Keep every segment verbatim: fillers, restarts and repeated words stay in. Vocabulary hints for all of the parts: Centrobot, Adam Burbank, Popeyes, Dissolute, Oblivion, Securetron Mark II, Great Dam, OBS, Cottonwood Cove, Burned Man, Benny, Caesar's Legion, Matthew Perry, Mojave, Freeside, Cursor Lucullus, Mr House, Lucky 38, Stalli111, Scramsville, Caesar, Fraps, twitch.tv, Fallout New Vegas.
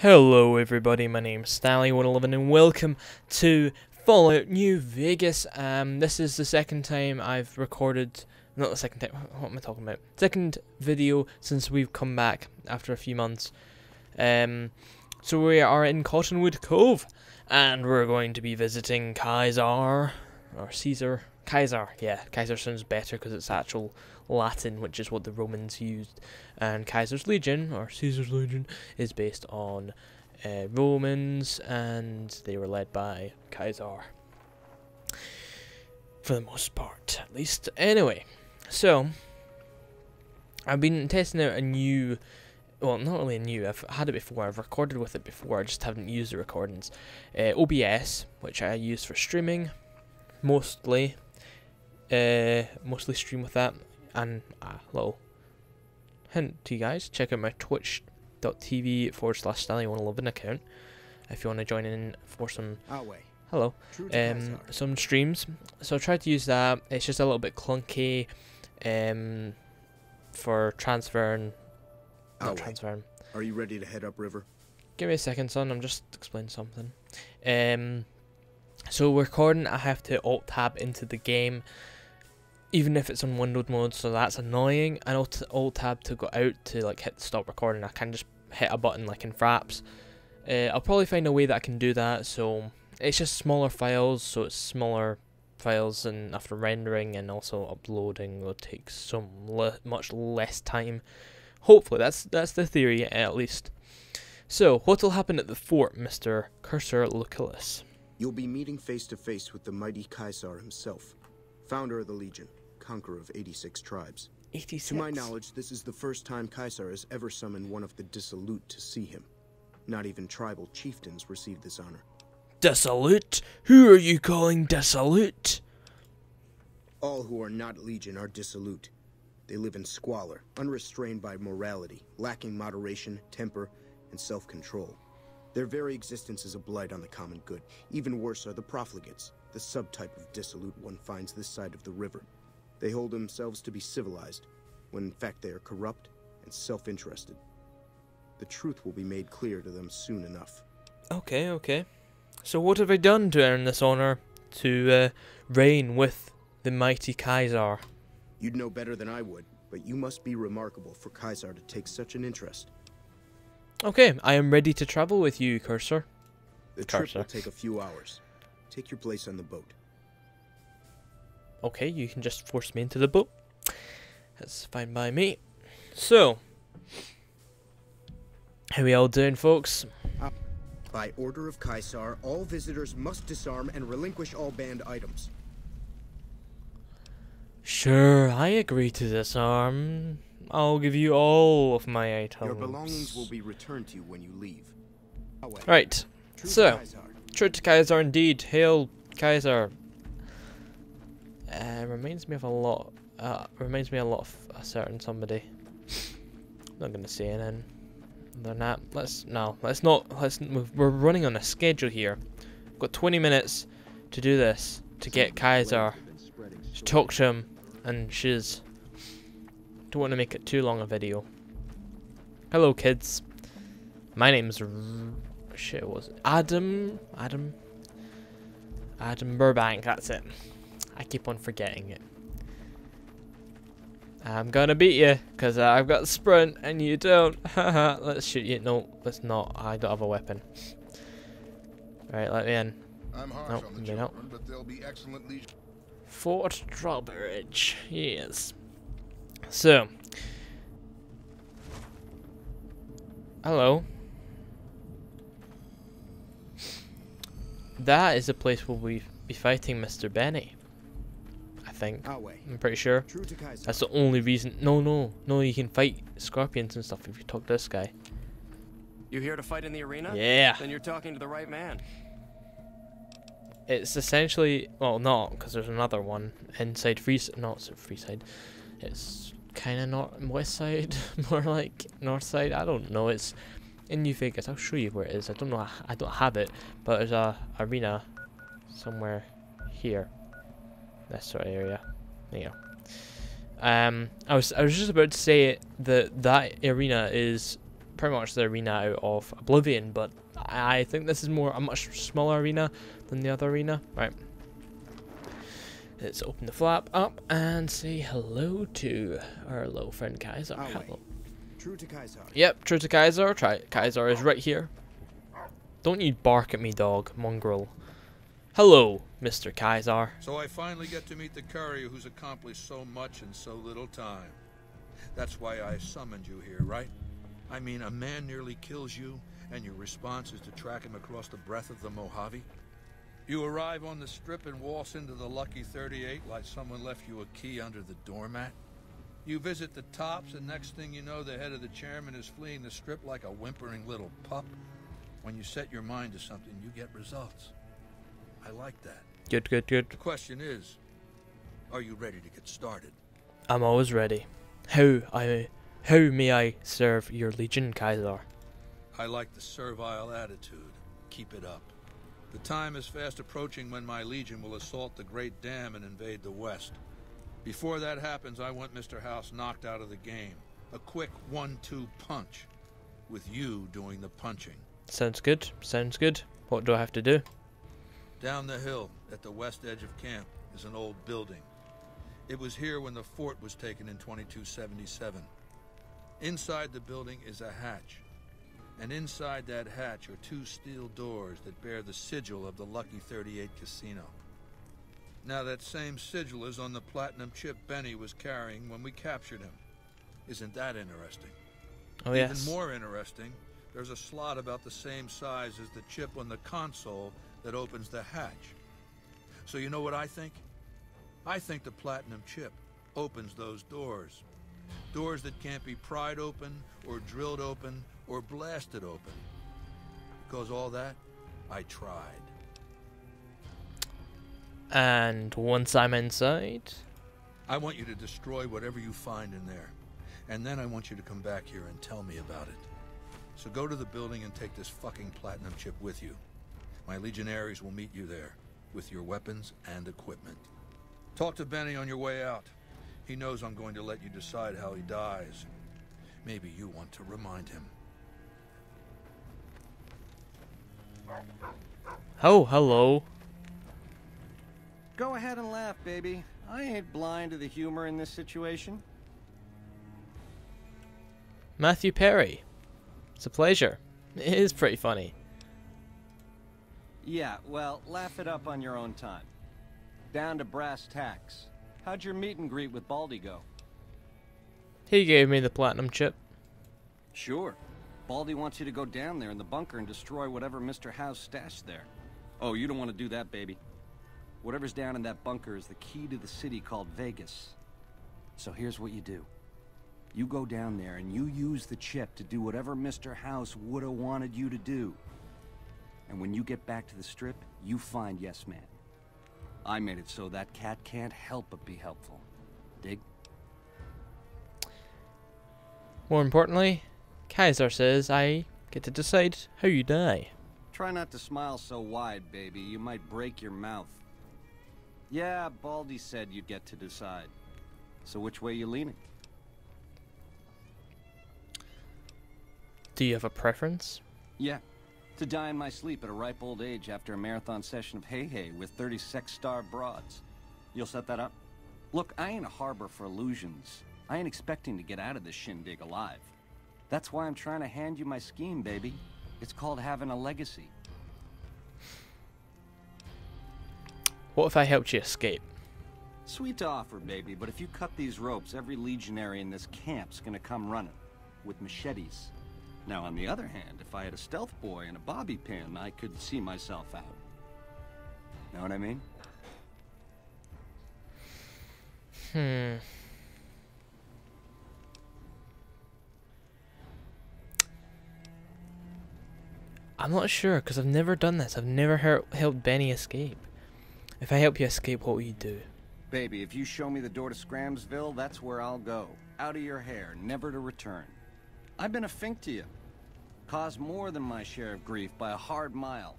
Hello everybody, my name's Stalli one eleven and welcome to Fallout New Vegas. Um, this is the second time I've recorded, not the second time, what am I talking about? Second video since we've come back after a few months. Um, so we are in Cottonwood Cove and we're going to be visiting Caesar, or Caesar, Caesar, yeah, Caesar sounds better because it's actual Latin, which is what the Romans used, and Caesar's Legion, or Caesar's Legion, is based on uh, Romans, and they were led by Caesar, for the most part, at least. Anyway, so, I've been testing out a new, well, not really a new, I've had it before, I've recorded with it before, I just haven't used the recordings, uh, O B S, which I use for streaming, mostly, uh, mostly stream with that. And a little hint to you guys, check out my twitch.tv forward slash Stalli one eleven account if you want to join in for some, hello, um, some streams. So I tried to use that, it's just a little bit clunky um, for transferring, not transferring. Are you ready to head up river? Give me a second, son, I'm just explaining something. Um, so recording, I have to alt-tab into the game, even if it's on windowed mode, so that's annoying. And alt, alt tab to go out to like hit stop recording. I can just hit a button like in Fraps. Uh, I'll probably find a way that I can do that. So it's just smaller files, so it's smaller files, and after rendering and also uploading will take some le much less time. Hopefully, that's that's the theory at least. So what'll happen at the fort, Mister Cursor Lucullus? You'll be meeting face to face with the mighty Caesar himself, founder of the Legion, conqueror of eighty-six tribes. eighty-six? To my knowledge, this is the first time Caesar has ever summoned one of the Dissolute to see him. Not even tribal chieftains received this honor. Dissolute? Who are you calling Dissolute? All who are not Legion are Dissolute. They live in squalor, unrestrained by morality, lacking moderation, temper, and self-control. Their very existence is a blight on the common good. Even worse are the profligates, the subtype of dissolute one finds this side of the river. They hold themselves to be civilized, when in fact they are corrupt and self-interested. The truth will be made clear to them soon enough. Okay, okay. So what have I done to earn this honor to uh, reign with the mighty Caesar? You'd know better than I would, but you must be remarkable for Caesar to take such an interest. Okay, I am ready to travel with you, Cursor. The trip will take a few hours. Take your place on the boat. Okay, you can just force me into the boat. That's fine by me. So, how we all doing, folks? Uh, by order of Caesar, all visitors must disarm and relinquish all banned items. Sure, I agree to disarm. I'll give you all of my items. Your belongings will be returned to you when you leave. Right. So, true to Caesar indeed. Hail Caesar. Uh, reminds me of a lot. Uh, reminds me a lot of a certain somebody. Not gonna say anything. Other than that, let's no. Let's not. Let's. We're running on a schedule here. We've got twenty minutes to do this to get Caesar, to talk to him, and shiz. Don't want to make it too long a video. Hello, kids. My name's R shit. What was it? Adam? Adam? Adam Burbank. That's it. I keep on forgetting it. I'm gonna beat you because I've got sprint and you don't. Haha. Let's shoot you. No, let's not. I don't have a weapon. All right, let me in. I'm harsh nope, on the children, not. But they'll be excellent leisure. Fort Drawbridge. Yes. So, hello. That is the place where we be fighting Mister Benny. I think. I'm pretty sure. That's the only reason. No, no, no. You can fight scorpions and stuff if you talk to this guy. You here to fight in the arena? Yeah. Then you're talking to the right man. It's essentially, well, not because there's another one inside Freeside. Not so Freeside. It's kind of not west side, more like north side. I don't know. It's in New Vegas. I'll show you where it is. I don't know. I don't have it, but there's a arena somewhere here. That sort of area. There you go. Um, I was I was just about to say that that arena is pretty much the arena out of Oblivion, but I think this is more a much smaller arena than the other arena. Right, let's open the flap up and say hello to our little friend Caesar. Hello. True to Caesar. Yep, true to Caesar. Try Caesar is right here. Don't you bark at me, dog, mongrel. Hello, Mister Caesar. So I finally get to meet the courier who's accomplished so much in so little time. That's why I summoned you here, right? I mean, a man nearly kills you, and your response is to track him across the breadth of the Mojave? You arrive on the strip and waltz into the Lucky thirty-eight like someone left you a key under the doormat? You visit the tops, and next thing you know, the head of the chairman is fleeing the strip like a whimpering little pup. When you set your mind to something, you get results. I like that. Good, good, good. The question is, are you ready to get started? I'm always ready. How I, how may I serve your legion, Caesar? I like the servile attitude. Keep it up. The time is fast approaching when my legion will assault the Great Dam and invade the West. Before that happens, I want Mister House knocked out of the game. A quick one two punch, with you doing the punching. Sounds good. Sounds good. What do I have to do? Down the hill, at the west edge of camp, is an old building. It was here when the fort was taken in twenty-two seventy-seven. Inside the building is a hatch, and inside that hatch are two steel doors that bear the sigil of the Lucky thirty-eight casino. Now that same sigil is on the platinum chip Benny was carrying when we captured him. Isn't that interesting? Oh yes. Even more interesting, there's a slot about the same size as the chip on the console that opens the hatch. So you know what I think? I think the platinum chip opens those doors. Doors that can't be pried open, or drilled open, or blasted open. Because all that, I tried. And once I'm inside? I want you to destroy whatever you find in there. And then I want you to come back here and tell me about it. So go to the building and take this fucking platinum chip with you. My legionaries will meet you there, with your weapons and equipment. Talk to Benny on your way out. He knows I'm going to let you decide how he dies. Maybe you want to remind him. Oh, hello. Go ahead and laugh, baby. I ain't blind to the humor in this situation. Matthew Perry. It's a pleasure. It is pretty funny. Yeah, well, laugh it up on your own time. Down to brass tacks. How'd your meet and greet with Baldy go? He gave me the platinum chip. Sure. Baldy wants you to go down there in the bunker and destroy whatever Mister House stashed there. Oh, you don't want to do that, baby. Whatever's down in that bunker is the key to the city called Vegas. So here's what you do. You go down there and you use the chip to do whatever Mister House would have wanted you to do. And when you get back to the strip, you find Yes Man. I made it so that cat can't help but be helpful. Dig? More importantly, Caesar says I get to decide how you die. Try not to smile so wide, baby. You might break your mouth. Yeah, Baldy said you get to decide. So which way you leaning? Do you have a preference? Yeah. To die in my sleep at a ripe old age after a marathon session of hey-hey with thirty sex-star broads. You'll set that up? Look, I ain't a harbor for illusions. I ain't expecting to get out of this shindig alive. That's why I'm trying to hand you my scheme, baby. It's called having a legacy. What if I helped you escape? Sweet to offer, baby, but if you cut these ropes, every legionary in this camp's gonna come running with machetes. Now, on the other hand, if I had a stealth boy and a bobby pin, I could see myself out. Know what I mean? Hmm. I'm not sure, because I've never done this. I've never helped Benny escape. If I help you escape, what will you do? Baby, if you show me the door to Scramsville, that's where I'll go. Out of your hair, never to return. I've been a fink to you. Caused more than my share of grief by a hard mile.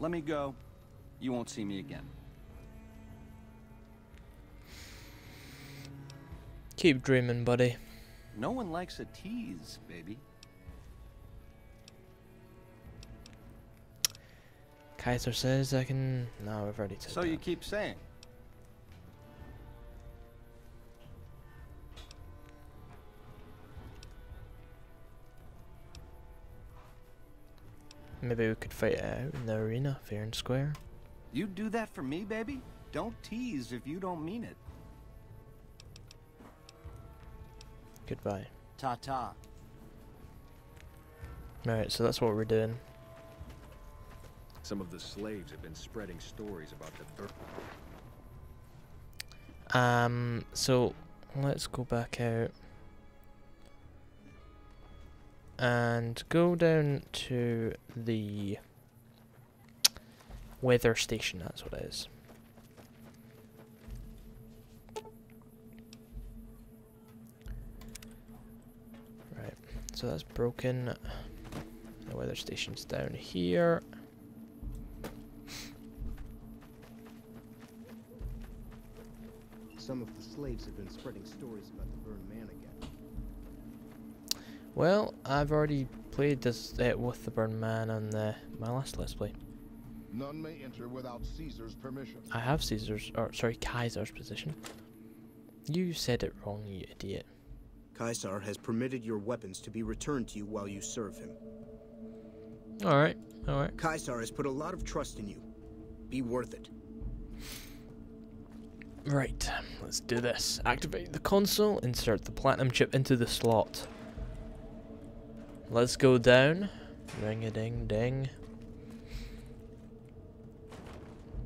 Let me go. You won't see me again. Keep dreaming, buddy. No one likes a tease, baby. Kaiser says I can... No, we've already said so that. So you keep saying. Maybe we could fight out in the arena, fair and square. You'd do that for me, baby? Don't tease if you don't mean it. Goodbye. Ta-ta. Alright, so that's what we're doing. Some of the slaves have been spreading stories about the birth. Um, so let's go back out and go down to the weather station, that's what it is. Right, so that's broken. The weather station's down here. Some of the slaves have been spreading stories about the Burned Man again. Well, I've already played this uh, with the Burned Man on the, my last Let's Play. None may enter without Caesar's permission. I have Caesar's, or sorry, Kaiser's position. You said it wrong, you idiot. Caesar has permitted your weapons to be returned to you while you serve him. All right, all right. Caesar has put a lot of trust in you. Be worth it. Right, let's do this. Activate the console, insert the platinum chip into the slot. Let's go down. Ring a ding ding.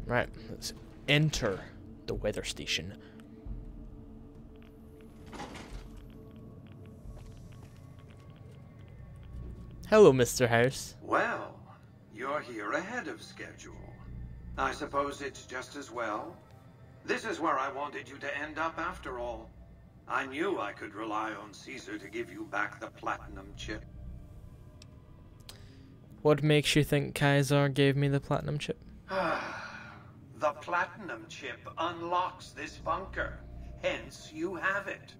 Right, let's enter the weather station. Hello, Mister House. Well, you're here ahead of schedule. I suppose it's just as well. This is where I wanted you to end up after all. I knew I could rely on Caesar to give you back the platinum chip. What makes you think Caesar gave me the platinum chip? The platinum chip unlocks this bunker. Hence, you have it.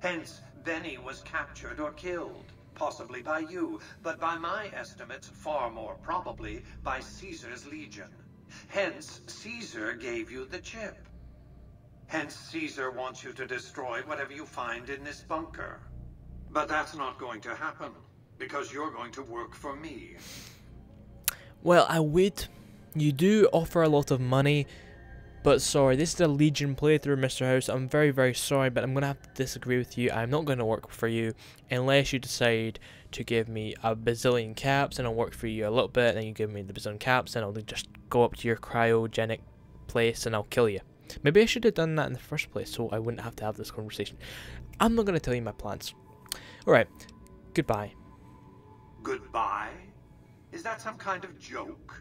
Hence, Benny was captured or killed. Possibly by you, but by my estimates, far more probably by Caesar's Legion. Hence, Caesar gave you the chip. Hence, Caesar wants you to destroy whatever you find in this bunker. But that's not going to happen, because you're going to work for me. Well, I would. You do offer a lot of money, but sorry, this is a Legion playthrough, Mister House. I'm very, very sorry, but I'm going to have to disagree with you. I'm not going to work for you unless you decide to give me a bazillion caps, and I'll work for you a little bit, and then you give me the bazillion caps, and I'll just go up to your cryogenic place and I'll kill you. Maybe I should have done that in the first place so I wouldn't have to have this conversation. I'm not going to tell you my plans. Alright, goodbye. Goodbye? Is that some kind of joke?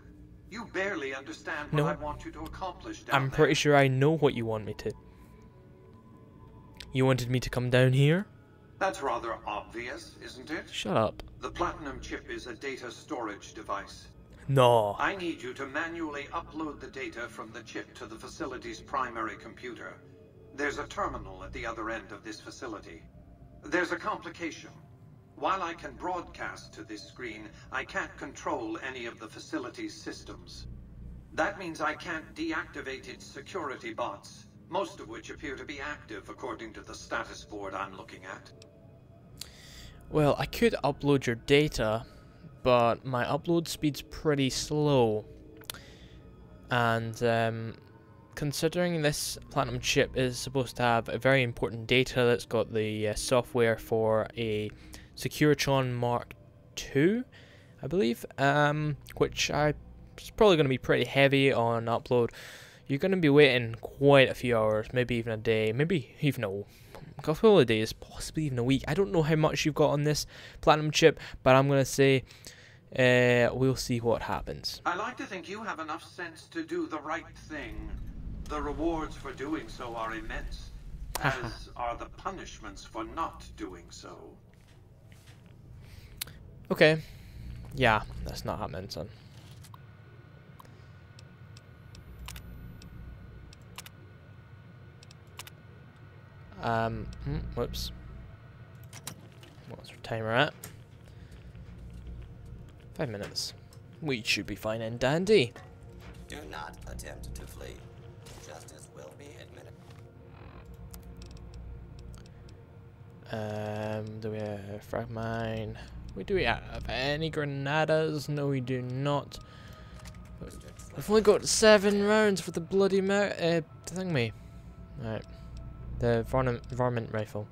You barely understand what no, I want you to accomplish down I'm pretty there. Sure I know what you want me to. You wanted me to come down here? That's rather obvious, isn't it? Shut up. The platinum chip is a data storage device. No. I need you to manually upload the data from the chip to the facility's primary computer. There's a terminal at the other end of this facility. There's a complication. While I can broadcast to this screen, I can't control any of the facility's systems. That means I can't deactivate its security bots, most of which appear to be active according to the status board I'm looking at. Well, I could upload your data, but my upload speed's pretty slow, and um, considering this platinum chip is supposed to have a very important data that's got the uh, software for a Securetron Mark two, I believe, um, which I is probably going to be pretty heavy on upload. You're going to be waiting quite a few hours, maybe even a day, maybe even a couple of days, possibly even a week. I don't know how much you've got on this platinum chip, but I'm going to say uh, we'll see what happens. I like to think you have enough sense to do the right thing. The rewards for doing so are immense, as are the punishments for not doing so. Okay. Yeah, that's not happening, son. Um, whoops. What's our timer at? Five minutes. We should be fine and dandy. Do not attempt to flee. Justice will be admitted. Um, do we have frag mine? We do we have any granadas? No, we do not. We've only got seven rounds for the bloody mer uh, thing me. Alright. The varmint rifle.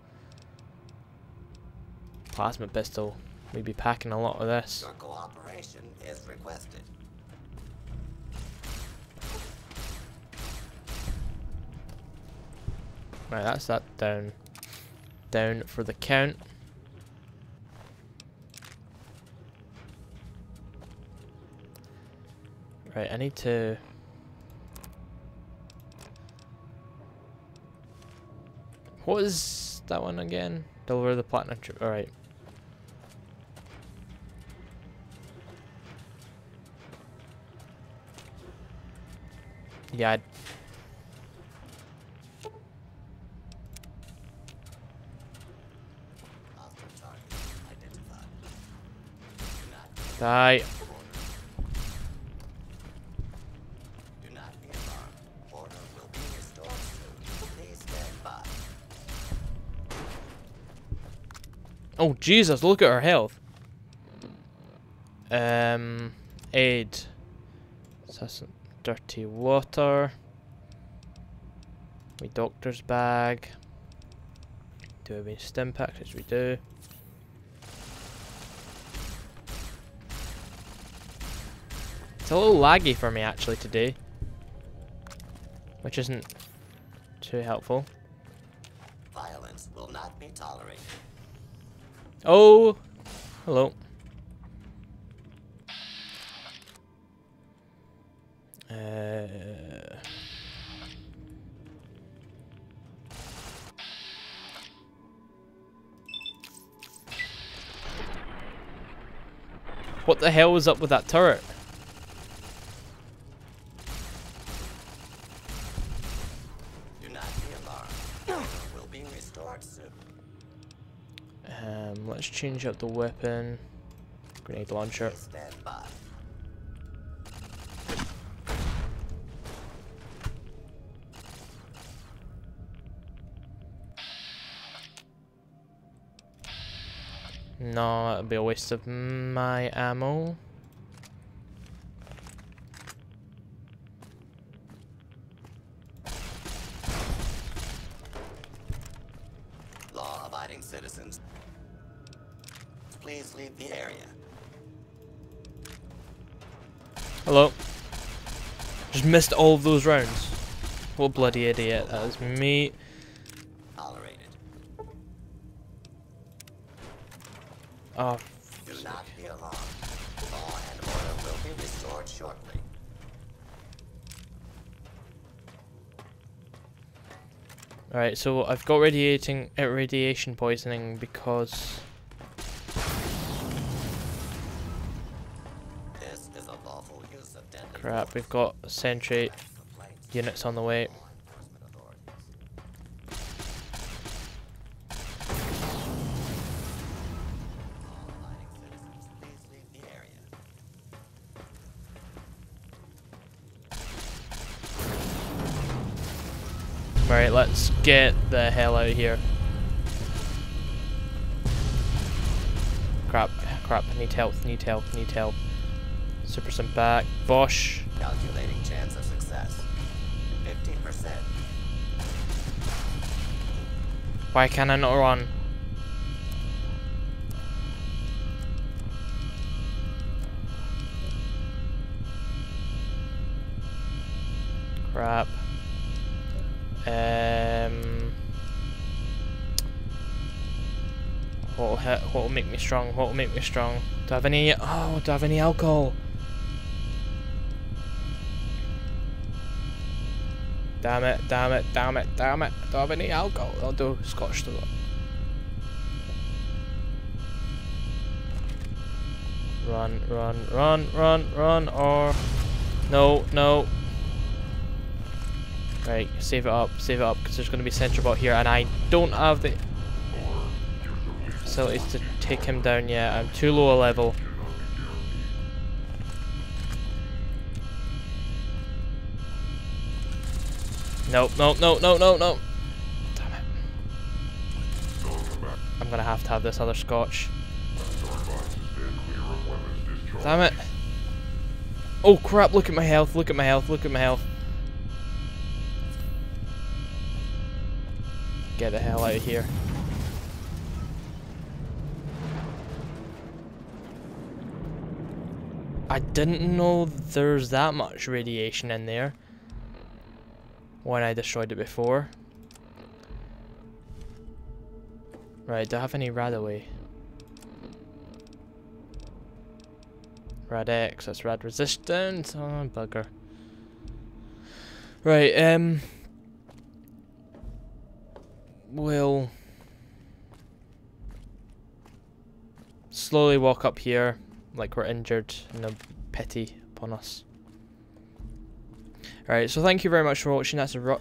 Plasma pistol. We'd be packing a lot of this. Your cooperation is requested. Right, that's that down. Down for the count. Right, I need to... What is that one again? Deliver the platinum trip. Alright. Yeah. I'd... Die. Oh Jesus, look at her health. Um aid. So that's some dirty water. We doctor's bag. Do we have any stim packs? Yes, we do. It's a little laggy for me actually today. Which isn't too helpful. Violence will not be tolerated. Oh, hello. Uh, what the hell was up with that turret? Let's change up the weapon. Grenade launcher. No, that'll be a waste of my ammo. Law-abiding citizens, please leave the area. Hello. Just missed all of those rounds. What a bloody idiot. That was me. Tolerated. Oh. Do not be alarmed. Law and order will be restored shortly. Alright, so I've got radiating uh, radiation poisoning because... Crap, we've got sentry units on the way. Alright, let's get the hell out of here. Crap, crap, I need health, need health, need health. Super sim back. Bosch. Calculating chance of success. fifteen percent. Why can I not run? Crap. Um. What'll hit? What'll make me strong? What'll make me strong? Do I have any? Oh, do I have any alcohol? Damn it, damn it, damn it, damn it. Don't have any alcohol. I'll do scotch to that. Run, run, run, run, run, or... No, no. Right, save it up, save it up, because there's going to be Centrobot here, and I don't have the facilities to take him down yet. I'm too low a level. Nope, nope, nope, nope, nope, nope. Damn it. I'm gonna have to have this other scotch. Damn it. Oh crap, look at my health, look at my health, look at my health. Get the hell out of here. I didn't know there's that much radiation in there when I destroyed it before. Right, do I have any rad away? Rad X, that's rad resistance. Oh, bugger. Right, um... we'll slowly walk up here like we're injured and no pity upon us. Alright, so thank you very much for watching. That's a ru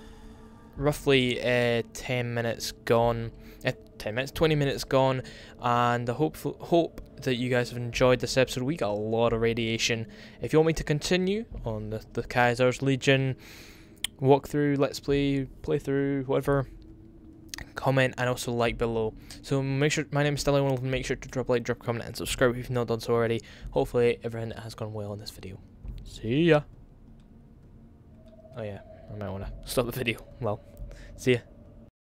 roughly uh, ten minutes gone. Uh, ten minutes, twenty minutes gone. And I hope, hope that you guys have enjoyed this episode. We got a lot of radiation. If you want me to continue on the, the Caesar's Legion walkthrough, let's play, playthrough, whatever, comment and also like below. So make sure, my name is Stalli one eleven, make sure to drop a like, drop a comment and subscribe if you've not done so already. Hopefully everything has gone well in this video. See ya. Oh yeah, I might want to stop the video. Well, see ya.